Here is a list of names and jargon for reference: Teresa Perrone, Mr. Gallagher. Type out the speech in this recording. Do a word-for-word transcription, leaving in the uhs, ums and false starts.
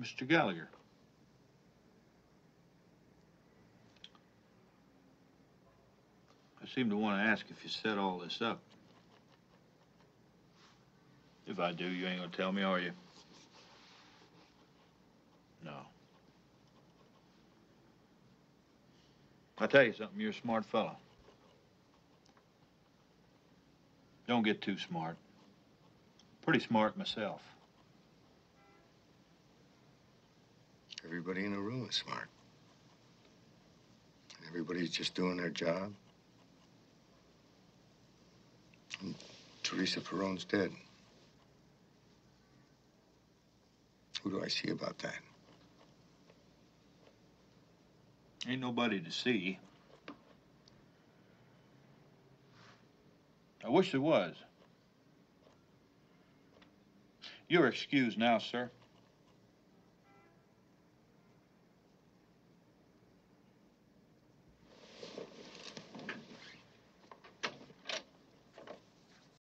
Mister Gallagher. I seem to want to ask if you set all this up. If I do, you ain't gonna tell me, are you? No. I tell you something, you're a smart fellow. Don't get too smart. Pretty smart myself. Everybody in the room is smart. Everybody's just doing their job. And Teresa Perrone's dead. Who do I see about that? Ain't nobody to see. I wish there was. You're excused now, sir.